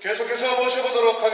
계속해서 모셔보도록 하겠습니다.